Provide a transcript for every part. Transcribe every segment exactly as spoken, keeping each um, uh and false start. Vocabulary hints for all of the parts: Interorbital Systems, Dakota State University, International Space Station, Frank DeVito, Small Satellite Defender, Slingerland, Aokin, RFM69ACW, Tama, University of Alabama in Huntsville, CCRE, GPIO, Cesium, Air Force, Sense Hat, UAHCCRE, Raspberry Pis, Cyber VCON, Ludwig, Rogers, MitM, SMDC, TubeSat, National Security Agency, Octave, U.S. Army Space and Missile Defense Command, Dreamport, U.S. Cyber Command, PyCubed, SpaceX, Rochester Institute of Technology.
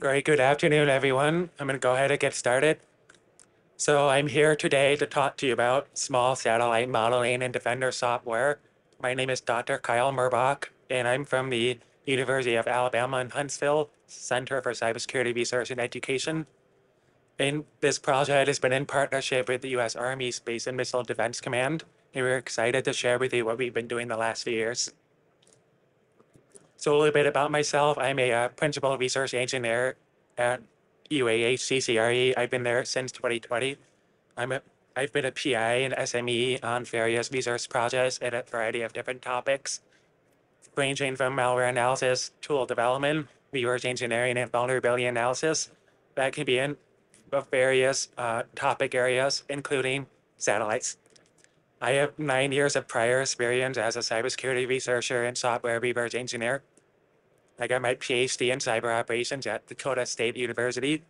Great. Good afternoon, everyone. I'm going to go ahead and get started. So I'm here today to talk to you about small satellite modeling and defender software. My name is Doctor Kyle Murbach, and I'm from the University of Alabama in Huntsville, Center for Cybersecurity Research and Education. And this project has been in partnership with the U S Army Space and Missile Defense Command, and we're excited to share with you what we've been doing the last few years. So a little bit about myself. I'm a uh, principal research engineer at U A H C C R E. I've been there since twenty twenty. I'm a, I've been a P I and S M E on various research projects at a variety of different topics, ranging from malware analysis, tool development, reverse engineering, and vulnerability analysis. That can be in various uh, topic areas, including satellites. I have nine years of prior experience as a cybersecurity researcher and software reverse engineer. I got my PhD in cyber operations at Dakota State University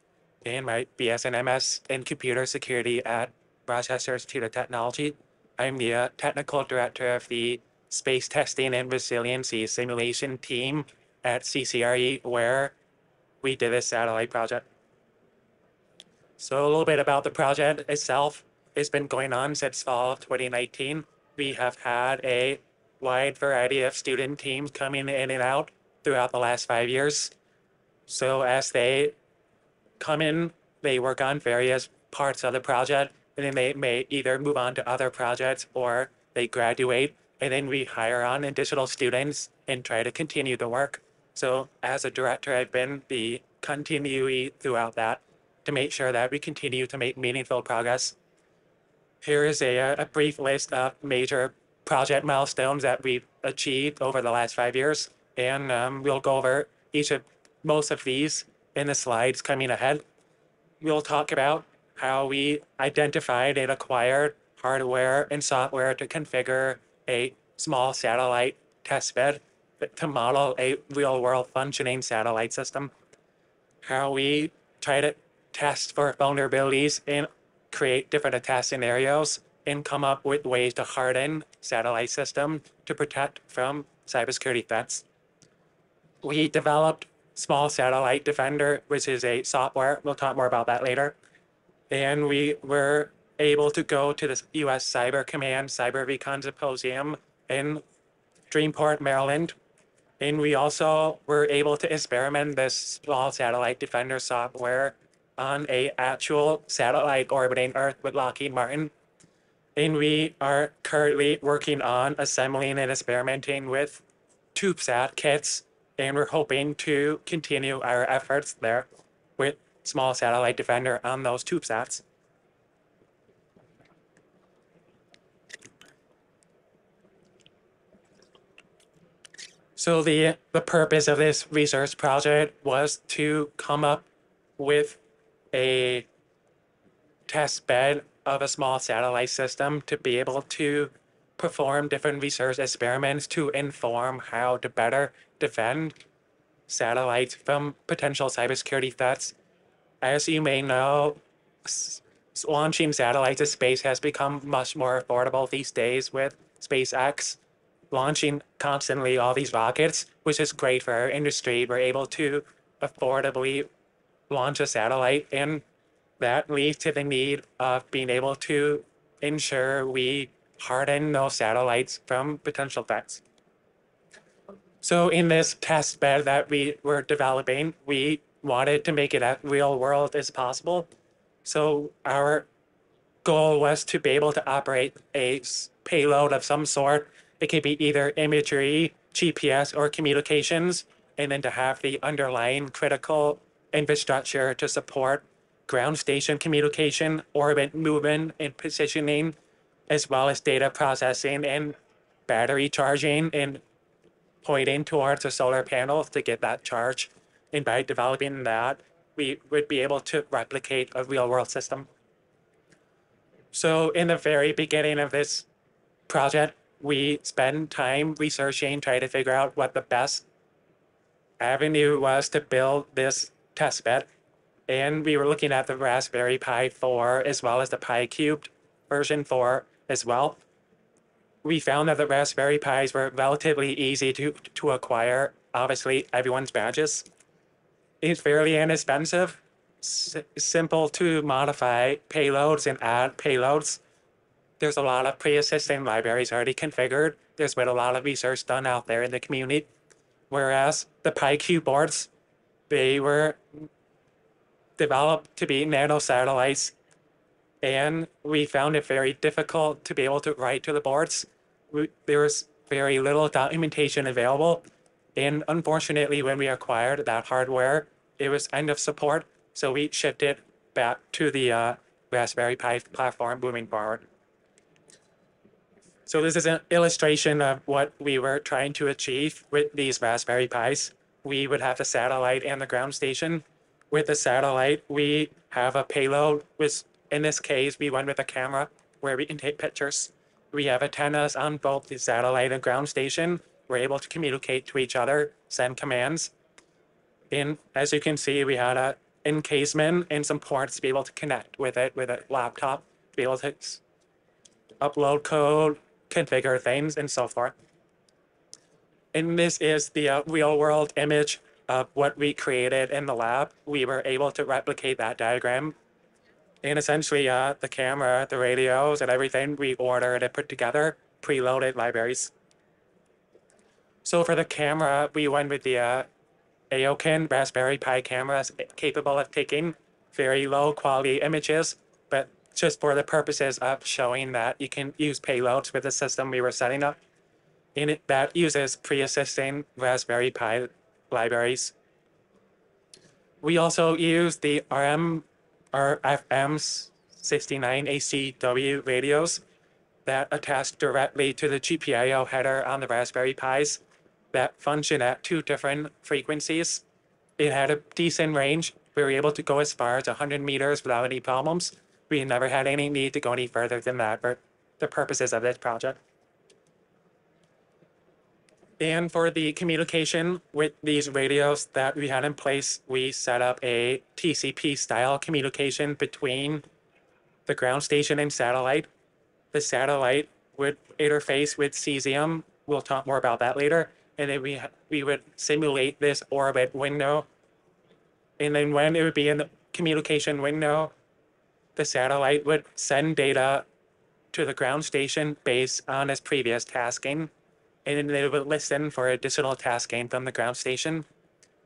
and my B S and M S in computer security at Rochester Institute of Technology. I'm the uh, technical director of the Space Testing and Resiliency Simulation Team at C C R E, where we did this satellite project. So a little bit about the project itself. It's been going on since fall of twenty nineteen. We have had a wide variety of student teams coming in and out throughout the last five years. So as they come in, they work on various parts of the project, and then they may either move on to other projects or they graduate, and then we hire on additional students and try to continue the work. So as a director, I've been the continuee throughout that to make sure that we continue to make meaningful progress. Here is a, a brief list of major project milestones that we've achieved over the last five years. And um, we'll go over each of most of these in the slides coming ahead. We'll talk about how we identified and acquired hardware and software to configure a small satellite testbed to model a real-world functioning satellite system, how we try to test for vulnerabilities and create different attack scenarios and come up with ways to harden satellite systems to protect from cybersecurity threats. We developed Small Satellite Defender, which is a software. We'll talk more about that later. And we were able to go to the U S Cyber Command Cyber VCON Symposium in Dreamport, Maryland. And we also were able to experiment this Small Satellite Defender software on a actual satellite orbiting Earth with Lockheed Martin. And we are currently working on assembling and experimenting with TubeSat kits, and we're hoping to continue our efforts there with Small Satellite Defender on those TubeSats. So the, the purpose of this research project was to come up with a test bed of a small satellite system to be able to perform different research experiments to inform how to better defend satellites from potential cybersecurity threats. As you may know, launching satellites to space has become much more affordable these days with SpaceX launching constantly all these rockets, which is great for our industry. We're able to affordably launch a satellite, and that leads to the need of being able to ensure we harden those satellites from potential threats. So in this test bed that we were developing, we wanted to make it as real world as possible. So our goal was to be able to operate a payload of some sort. It could be either imagery, G P S, or communications, and then to have the underlying critical infrastructure to support ground station communication, orbit movement and positioning, as well as data processing and battery charging and pointing towards a solar panel to get that charge. And by developing that, we would be able to replicate a real world system. So in the very beginning of this project, we spent time researching, trying to figure out what the best avenue was to build this test bed. And we were looking at the Raspberry Pi four as well as the Pi Cubed version four as well. We found that the Raspberry Pis were relatively easy to, to acquire. Obviously, everyone's badges. It's fairly inexpensive, s simple to modify payloads and add payloads. There's a lot of pre-existing libraries already configured. There's been a lot of research done out there in the community. Whereas the Pi Q boards, they were developed to be nanosatellites, and we found it very difficult to be able to write to the boards. We, there was very little documentation available, and unfortunately, when we acquired that hardware, it was end of support, so we shifted back to the uh, Raspberry Pi platform moving forward. So this is an illustration of what we were trying to achieve with these Raspberry Pis. We would have the satellite and the ground station. With the satellite, we have a payload, which in this case, we went with a camera where we can take pictures. We have antennas on both the satellite and ground station. We're able to communicate to each other, send commands. And as you can see, we had an encasement and some ports to be able to connect with it, with a laptop, to be able to upload code, configure things, and so forth. And this is the uh, real-world image of what we created in the lab. We were able to replicate that diagram. And essentially, uh, the camera, the radios, and everything we ordered and put together, preloaded libraries. So for the camera, we went with the uh, Aokin Raspberry Pi cameras, capable of taking very low-quality images, but just for the purposes of showing that you can use payloads with the system we were setting up. And it, that uses pre-existing Raspberry Pi libraries. We also use the R F M sixty-nine A C W radios that attach directly to the G P I O header on the Raspberry Pis that function at two different frequencies. It had a decent range. We were able to go as far as one hundred meters without any problems. We never had any need to go any further than that for the purposes of this project. And for the communication with these radios that we had in place, we set up a T C P-style communication between the ground station and satellite. The satellite would interface with Cesium. We'll talk more about that later. And then we, we would simulate this orbit window. And then when it would be in the communication window, the satellite would send data to the ground station based on its previous tasking. And then they would listen for additional tasking from the ground station.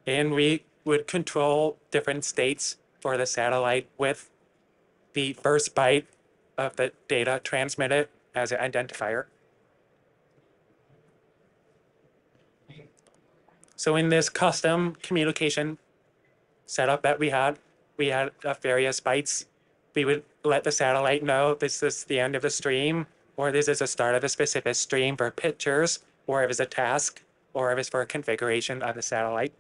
And we would control different states for the satellite with the first byte of the data transmitted as an identifier. So in this custom communication setup that we had, we had uh, various bytes. We would let the satellite know this is the end of the stream, or this is the start of a specific stream for pictures, or if it's a task, or if it's for a configuration of the satellite.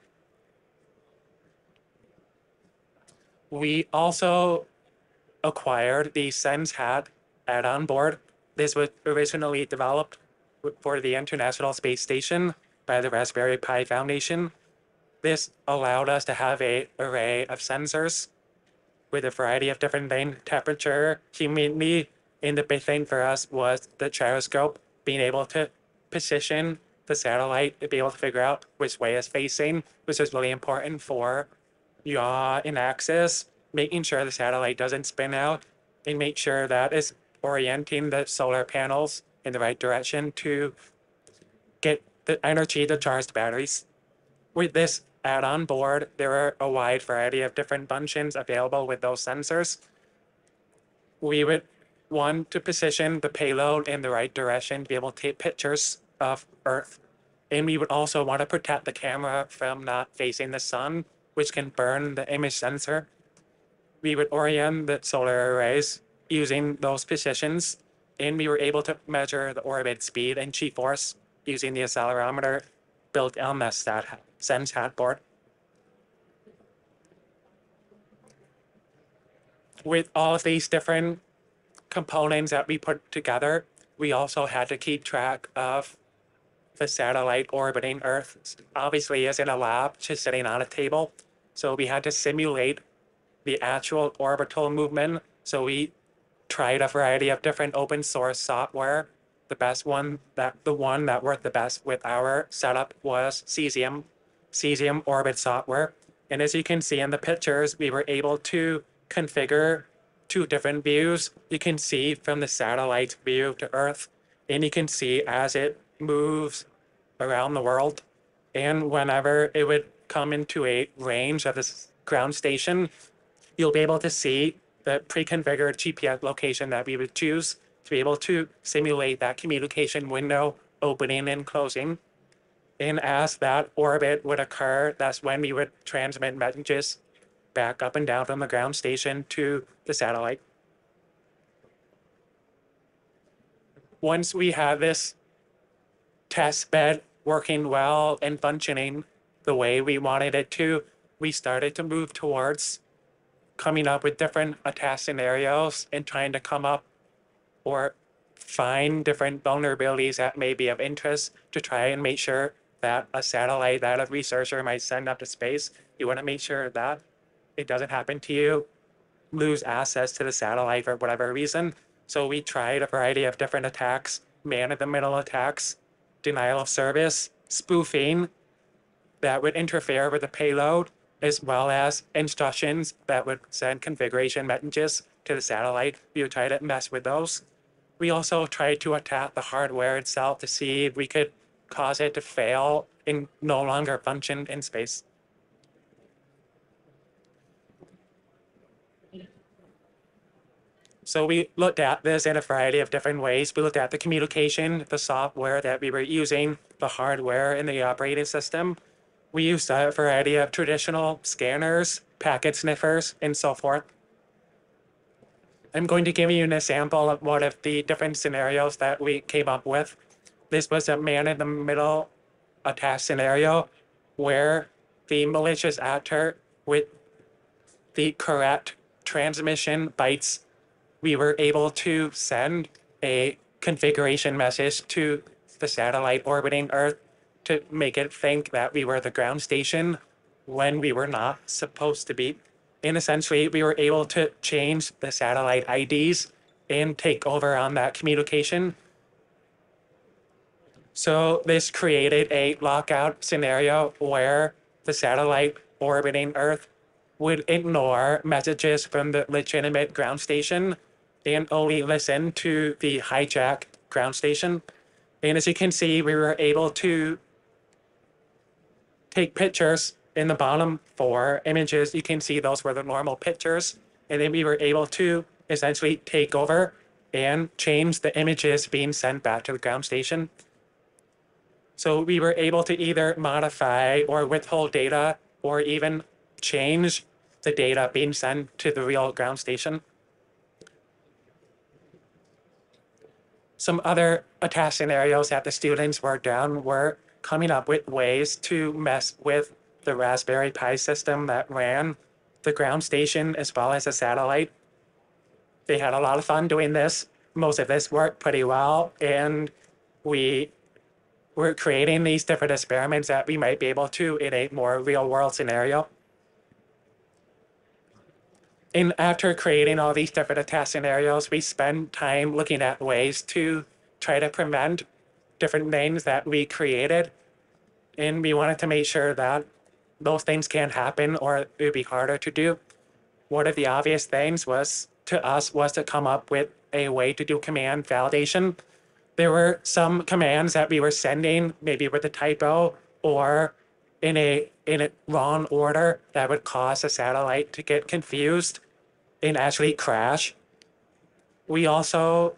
We also acquired the Sense Hat add-on board. This was originally developed for the International Space Station by the Raspberry Pi Foundation. This allowed us to have an array of sensors with a variety of different things, temperature, humidity, and the big thing for us was the gyroscope, being able to position the satellite to be able to figure out which way it's facing, which is really important for yaw and axis, making sure the satellite doesn't spin out, and make sure that it's orienting the solar panels in the right direction to get the energy to charge the batteries. With this add-on board, there are a wide variety of different functions available with those sensors. We would One, to position the payload in the right direction to be able to take pictures of Earth. And we would also want to protect the camera from not facing the sun, which can burn the image sensor. We would orient the solar arrays using those positions, and we were able to measure the orbit speed and g-force using the accelerometer built on the Sense Hat board. With all of these different components that we put together, we also had to keep track of the satellite orbiting Earth. Obviously, it's in a lab, just sitting on a table. So we had to simulate the actual orbital movement. So we tried a variety of different open source software. The best one that the one that worked the best with our setup was Cesium, Cesium Orbit Software. And as you can see in the pictures, we were able to configure two different views. You can see from the satellite view to Earth, and you can see as it moves around the world. And whenever it would come into a range of this ground station, you'll be able to see the pre-configured G P S location that we would choose to be able to simulate that communication window opening and closing. And as that orbit would occur, that's when we would transmit messages back up and down from the ground station to the satellite. Once we have this test bed working well and functioning the way we wanted it to, we started to move towards coming up with different attack scenarios and trying to come up or find different vulnerabilities that may be of interest to try and make sure that a satellite that a researcher might send up to space, you want to make sure that it doesn't happen to you, lose access to the satellite for whatever reason. So we tried a variety of different attacks, man-in-the-middle attacks, denial of service, spoofing that would interfere with the payload, as well as instructions that would send configuration messages to the satellite. We would try to mess with those. We also tried to attack the hardware itself to see if we could cause it to fail and no longer function in space. So we looked at this in a variety of different ways. We looked at the communication, the software that we were using, the hardware, and the operating system. We used a variety of traditional scanners, packet sniffers, and so forth. I'm going to give you an example of one of the different scenarios that we came up with. This was a man-in-the-middle attack scenario where the malicious actor with the correct transmission bytes, we were able to send a configuration message to the satellite orbiting Earth to make it think that we were the ground station when we were not supposed to be. And essentially, we were able to change the satellite I Ds and take over on that communication. So this created a lockout scenario where the satellite orbiting Earth would ignore messages from the legitimate ground station and only listen to the hijacked ground station. And as you can see, we were able to take pictures. In the bottom four images, you can see those were the normal pictures. And then we were able to essentially take over and change the images being sent back to the ground station. So we were able to either modify or withhold data or even change the data being sent to the real ground station. Some other attack scenarios that the students worked on were coming up with ways to mess with the Raspberry Pi system that ran the ground station as well as a satellite. They had a lot of fun doing this. Most of this worked pretty well, and we were creating these different experiments that we might be able to in a more real-world scenario. And after creating all these different attack scenarios, we spend time looking at ways to try to prevent different things that we created. And we wanted to make sure that those things can't happen or it would be harder to do. One of the obvious things was to us was to come up with a way to do command validation. There were some commands that we were sending, maybe with a typo or in a, in a wrong order that would cause a satellite to get confused and actually crash. We also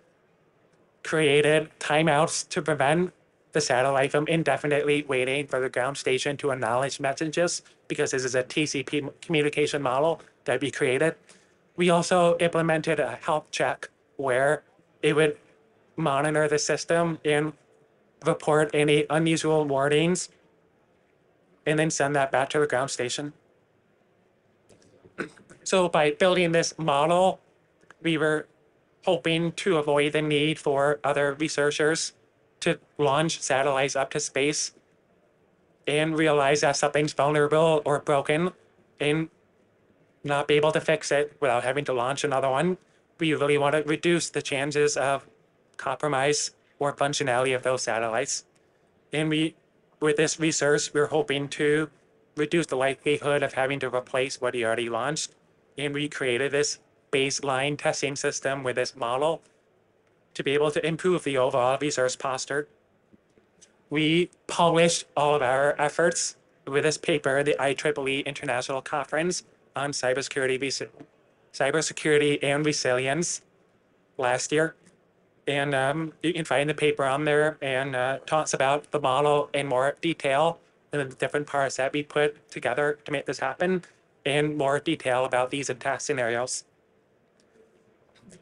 created timeouts to prevent the satellite from indefinitely waiting for the ground station to acknowledge messages, because this is a T C P communication model that we created. We also implemented a health check where it would monitor the system and report any unusual warnings and then send that back to the ground station. So by building this model, we were hoping to avoid the need for other researchers to launch satellites up to space and realize that something's vulnerable or broken and not be able to fix it without having to launch another one. We really want to reduce the chances of compromise or functionality of those satellites. And we, with this research, we're hoping to reduce the likelihood of having to replace what he already launched, and we created this baseline testing system with this model to be able to improve the overall resource posture. We published all of our efforts with this paper, the I triple E International Conference on Cybersecurity, Cybersecurity and Resilience last year. And um, you can find the paper on there, and uh, talks about the model in more detail and the different parts that we put together to make this happen, and more detail about these attack scenarios.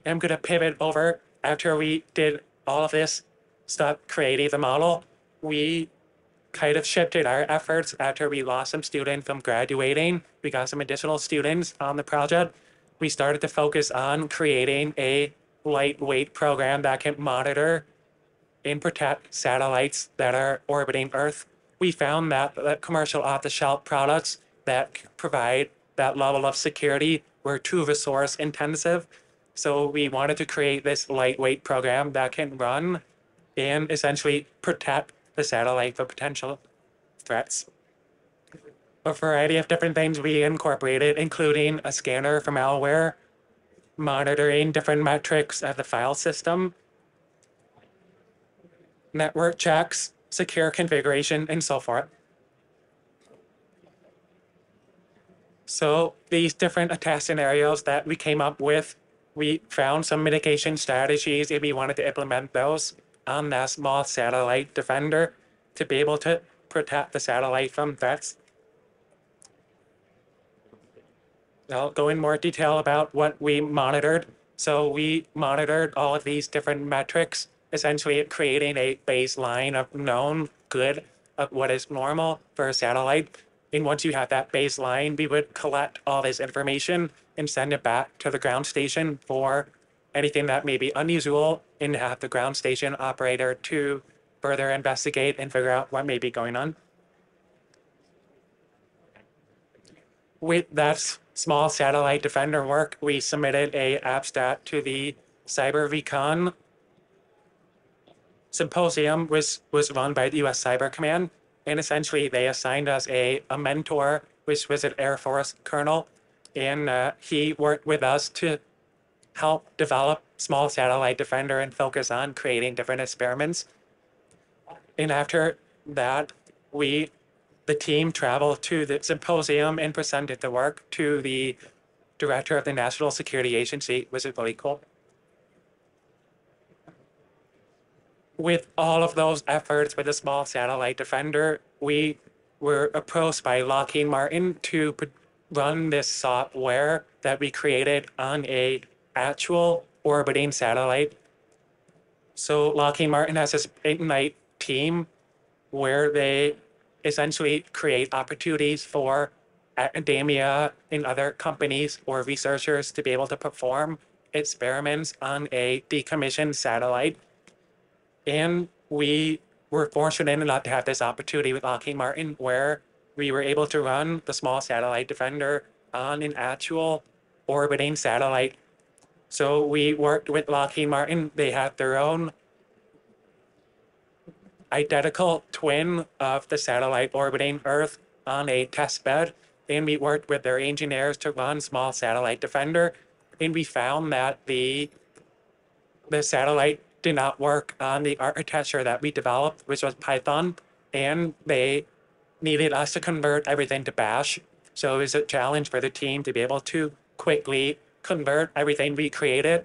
I'm going to pivot over. After we did all of this stuff, creating the model, we kind of shifted our efforts. After we lost some students from graduating, we got some additional students on the project. We started to focus on creating a lightweight program that can monitor and protect satellites that are orbiting Earth. We found that the commercial off-the-shelf products that provide that level of security were too resource intensive. So we wanted to create this lightweight program that can run and essentially protect the satellite for potential threats. A variety of different things we incorporated, including a scanner for malware, monitoring different metrics of the file system, network checks, secure configuration, and so forth. So these different attack scenarios that we came up with, we found some mitigation strategies, and we wanted to implement those on that small satellite defender to be able to protect the satellite from threats. I'll go in more detail about what we monitored. So we monitored all of these different metrics, essentially creating a baseline of known good of what is normal for a satellite. And once you have that baseline, we would collect all this information and send it back to the ground station for anything that may be unusual, and have the ground station operator to further investigate and figure out what may be going on. With that small satellite defender work, we submitted a abstract to the Cyber V CON symposium, which was run by the U S Cyber Command. And essentially, they assigned us a, a mentor, which was an Air Force colonel. And uh, he worked with us to help develop small satellite defender and focus on creating different experiments. And after that, we, the team traveled to the symposium and presented the work to the director of the National Security Agency, which is really cool. With all of those efforts with the small satellite defender, we were approached by Lockheed Martin to run this software that we created on a actual orbiting satellite. So Lockheed Martin has this Ignite team where they essentially create opportunities for academia and other companies or researchers to be able to perform experiments on a decommissioned satellite. And we were fortunate enough to have this opportunity with Lockheed Martin, where we were able to run the small satellite defender on an actual orbiting satellite. So we worked with Lockheed Martin. They had their own identical twin of the satellite orbiting Earth on a test bed. And we worked with their engineers to run small satellite defender. And we found that the, the satellite did not work on the architecture that we developed, which was Python, and they needed us to convert everything to Bash. So it was a challenge for the team to be able to quickly convert everything we created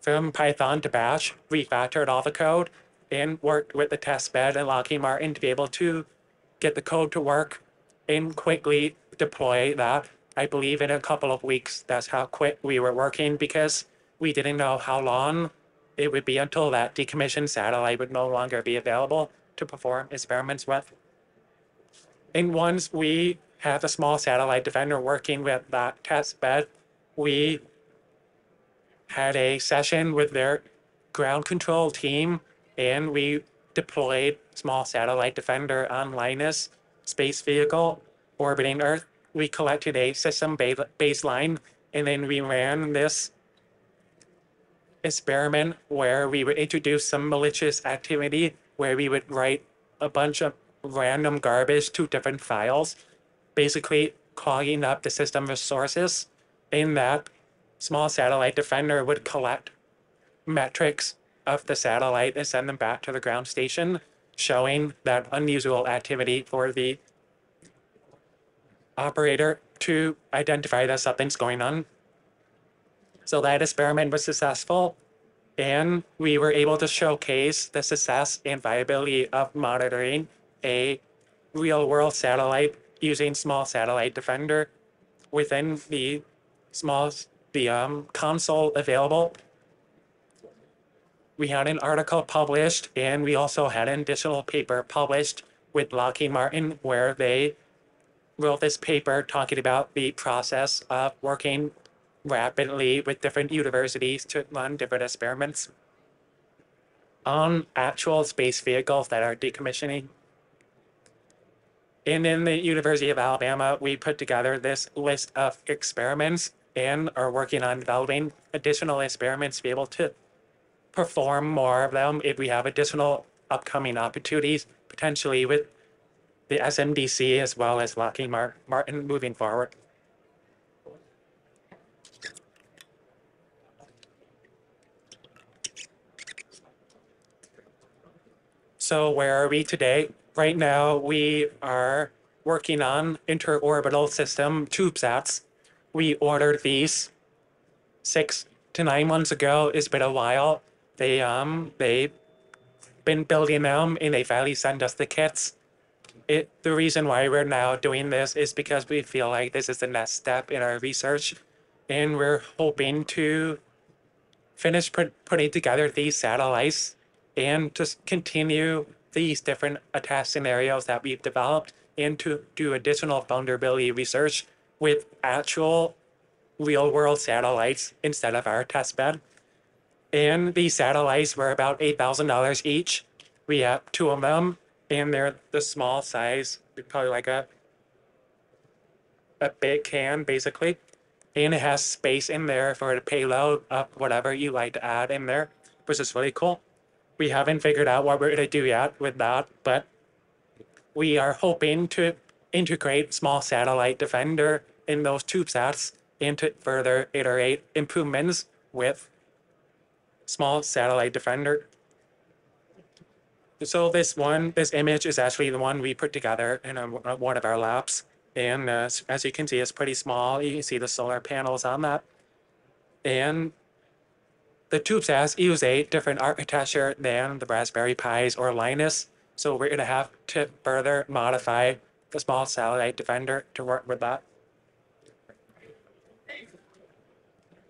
from Python to Bash, refactored all the code, and worked with the test bed and Lockheed Martin to be able to get the code to work and quickly deploy that. I believe in a couple of weeks, that's how quick we were working, because we didn't know how long it would be until that decommissioned satellite would no longer be available to perform experiments with. And once we had the small satellite defender working with that test bed, we had a session with their ground control team, and we deployed small satellite defender on Linus space vehicle orbiting Earth. We collected a system baseline, and then we ran this experiment where we would introduce some malicious activity, where we would write a bunch of random garbage to different files, basically clogging up the system resources in that Small Satellite Defender would collect metrics of the satellite and send them back to the ground station, showing that unusual activity for the operator to identify that something's going on. So that experiment was successful, and we were able to showcase the success and viability of monitoring a real-world satellite using Small Satellite Defender within the small the um, console available. We had an article published, and we also had an additional paper published with Lockheed Martin, where they wrote this paper talking about the process of working rapidly with different universities to run different experiments on actual space vehicles that are decommissioning. And in the University of Alabama, we put together this list of experiments and are working on developing additional experiments to be able to perform more of them if we have additional upcoming opportunities, potentially with the S M D C as well as Lockheed Martin moving forward. So where are we today? Right now, we are working on interorbital system TubeSats. We ordered these six to nine months ago. It's been a while. They, um, they've been building them, and they finally sent us the kits. It, the reason why we're now doing this is because we feel like this is the next step in our research, and we're hoping to finish put, putting together these satellites and just continue these different attack scenarios that we've developed and to do additional vulnerability research with actual real-world satellites instead of our testbed. And these satellites were about eight thousand dollars each. We have two of them, and they're the small size, probably like a, a big can, basically. And it has space in there for the payload of whatever you like to add in there, which is really cool. We haven't figured out what we're going to do yet with that, but we are hoping to integrate Small Satellite Defender in those TubeSats and to further iterate improvements with Small Satellite Defender. So this one, this image is actually the one we put together in a, one of our labs. And uh, as you can see, it's pretty small. You can see the solar panels on that. And the TubeSats use a different architecture than the Raspberry Pis or Linus. So we're going to have to further modify the Small Satellite Defender to work with that.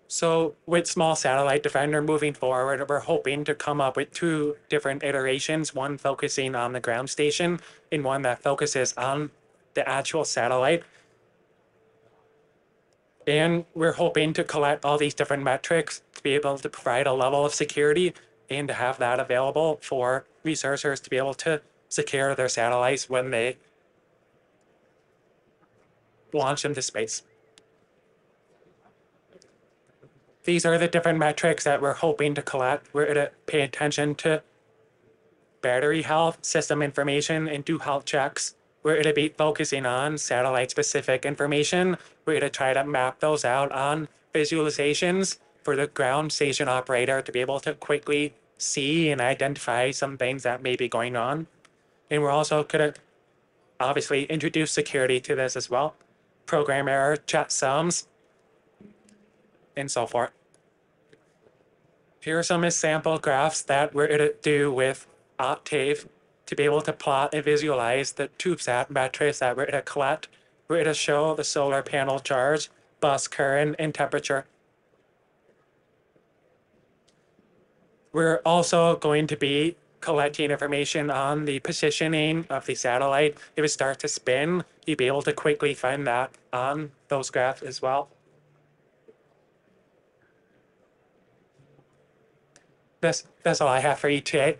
So with Small Satellite Defender moving forward, we're hoping to come up with two different iterations, one focusing on the ground station and one that focuses on the actual satellite. And we're hoping to collect all these different metrics to be able to provide a level of security and to have that available for researchers to be able to secure their satellites when they launch into space. These are the different metrics that we're hoping to collect. We're going to pay attention to battery health, system information, and do health checks. We're going to be focusing on satellite-specific information. We're going to try to map those out on visualizations for the ground station operator to be able to quickly see and identify some things that may be going on. And we're also going to obviously introduce security to this as well. Program error, checksums, and so forth. Here are some sample graphs that we're going to do with Octave to be able to plot and visualize the TubeSat metrics that we're going to collect. We're going to show the solar panel charge, bus current, and temperature. We're also going to be collecting information on the positioning of the satellite. If it starts to spin, you'll be able to quickly find that on those graphs as well. That's, that's all I have for you today.